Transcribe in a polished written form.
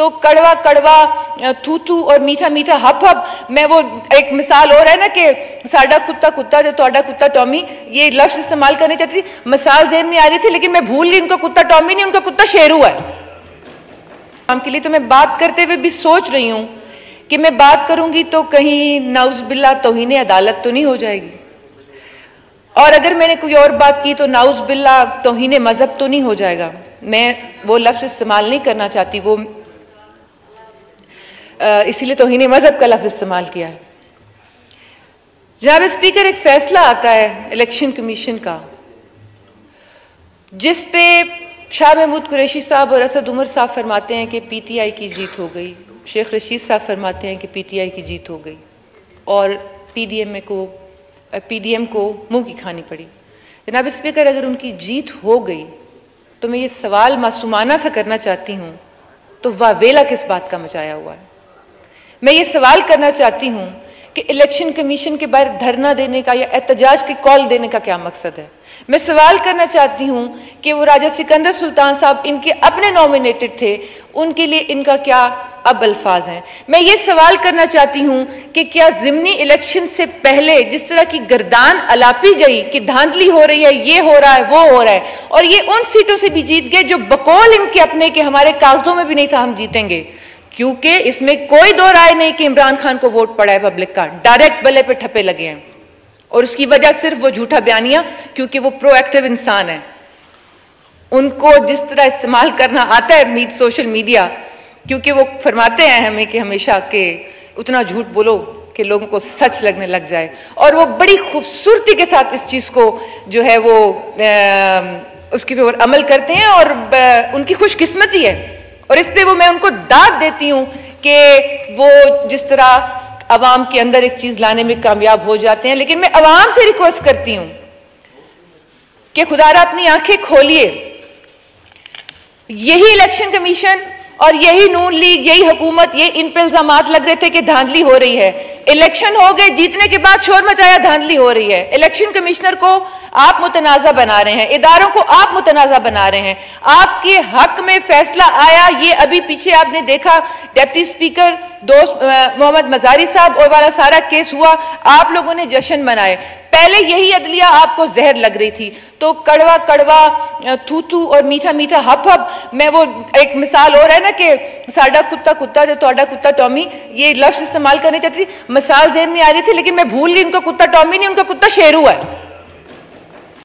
तो कड़वा कड़वा, थू थू और मीठा मीठा हप हप। मैं वो एक मिसाल और है ना कि साडा कुत्ता कुत्ता जो तुहाडा कुत्ता टॉमी, ये लफ्ज इस्तेमाल करने चाहती थी, मिसाल जेहन में आ रही थी लेकिन मैं भूल गई। इनको कुत्ता टॉमी नहीं, उनका कुत्ता शेरू है। काम के लिए तो मैं बात करते हुए भी सोच रही हूँ कि मैं बात करूंगी तो कहीं नाउज बिल्ला तौहीन अदालत तो नहीं हो जाएगी, और अगर मैंने कोई और बात की तो नाउज बिल्ला तौहीन मजहब तो नहीं हो जाएगा। मैं वो लफ्ज़ इस्तेमाल नहीं करना चाहती, वो इसीलिए तौहीन मजहब का लफ्ज़ इस्तेमाल किया है। जनाब स्पीकर, एक फैसला आता है इलेक्शन कमीशन का जिस पे शाह महमूद कुरैशी साहब और असद उमर साहब फरमाते हैं कि पीटीआई की जीत हो गई, शेख रशीद साहब फरमाते हैं कि पीटीआई की जीत हो गई और पीडीएम को मुंह की खानी पड़ी। जनाब स्पीकर, अगर उनकी जीत हो गई तो मैं ये सवाल मासूमाना सा करना चाहती हूँ, तो वावेला किस बात का मचाया हुआ है? मैं ये सवाल करना चाहती हूँ कि इलेक्शन कमीशन के बाहर धरना देने का या एहतजाज की कॉल देने का क्या मकसद है? मैं सवाल करना चाहती हूँ कि वो राजा सिकंदर सुल्तान साहब इनके अपने नॉमिनेटेड थे, उनके लिए इनका क्या अब अल्फाज हैं? मैं ये सवाल करना चाहती हूँ कि क्या ज़िमनी इलेक्शन से पहले जिस तरह की गर्दान अलापी गई कि धांधली हो रही है, ये हो रहा है, वो हो रहा है, और ये उन सीटों से भी जीत गए जो बकौल इनके अपने के हमारे कागजों में भी नहीं था हम जीतेंगे, क्योंकि इसमें कोई दो राय नहीं कि इमरान खान को वोट पड़ा है पब्लिक का, डायरेक्ट गले पे ठप्पे लगे हैं और उसकी वजह सिर्फ वो झूठा बयानिया, क्योंकि वो प्रोएक्टिव इंसान है, उनको जिस तरह इस्तेमाल करना आता है सोशल मीडिया, क्योंकि वो फरमाते हैं हमें कि हमेशा के उतना झूठ बोलो कि लोगों को सच लगने लग जाए, और वो बड़ी खूबसूरती के साथ इस चीज़ को जो है वो उसके ऊपर अमल करते हैं, और उनकी खुशकिस्मती है। और इसलिए वो मैं उनको दाद देती हूँ कि वो जिस तरह अवाम के अंदर एक चीज़ लाने में कामयाब हो जाते हैं। लेकिन मैं अवाम से रिक्वेस्ट करती हूँ कि खुदारा अपनी आंखें खोलिए, यही इलेक्शन कमीशन और यही नून लीग, यही हुकूमत, ये इन पर इल्जाम लग रहे थे कि धांधली हो रही है। इलेक्शन हो गए, जीतने के बाद शोर मचाया धांधली हो रही है। इलेक्शन कमिश्नर को आप मुतनाज़ा बना रहे हैं, इदारों को आप मुतनाज़ा बना रहे हैं। आपके हक में फैसला आया, ये अभी पीछे आपने देखा डिप्टी स्पीकर दोस्त मोहम्मद मजारी साहब और वाला सारा केस हुआ, आप लोगों ने जश्न मनाए, पहले यही अदलिया आपको जहर लग रही थी। तो कड़वा कड़वा, थू थू और मीठा मीठा हप हप। मैं वो एक मिसाल और है ना कि साडा कुत्ता कुत्ता जो तुहाडा कुत्ता टॉमी, ये लफ्ज इस्तेमाल करने चाहती थी, मिसाल जेहन में आ रही थी लेकिन मैं भूल गई। इनका कुत्ता टॉमी नहीं, उनका कुत्ता शेरू है।